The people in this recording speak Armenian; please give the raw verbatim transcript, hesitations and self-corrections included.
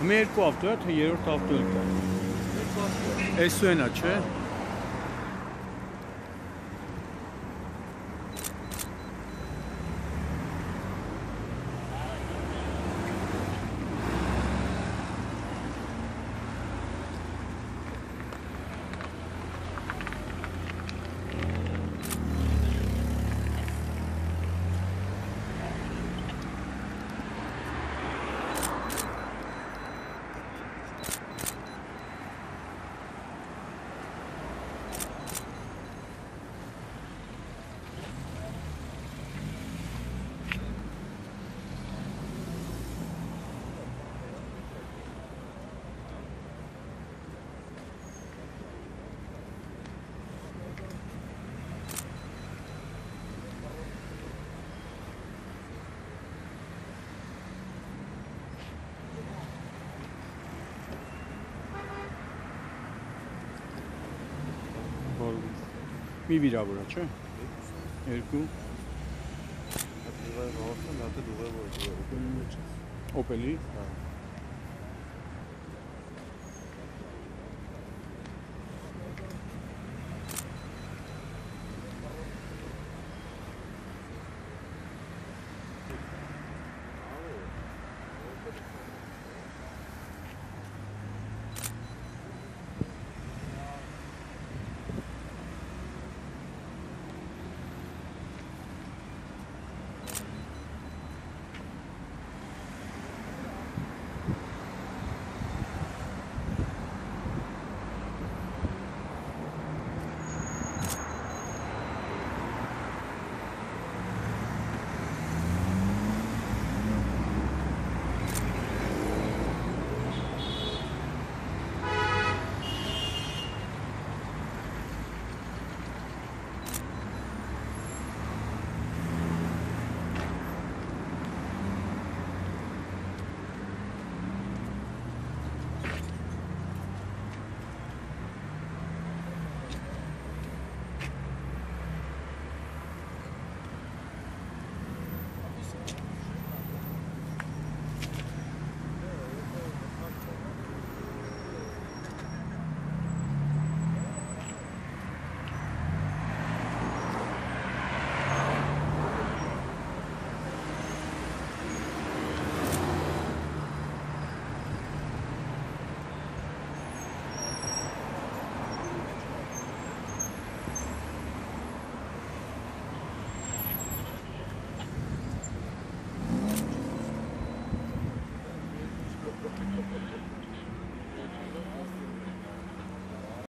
Մեկ ավտոյա թե երրորդ ավտոյն է։ Մեկ ավտո։ Էսուենա չէ։ Մի վիրավորա, չէ։ Երկու։ Օպելի։ Thank you.